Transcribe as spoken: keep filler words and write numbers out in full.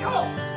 Yo!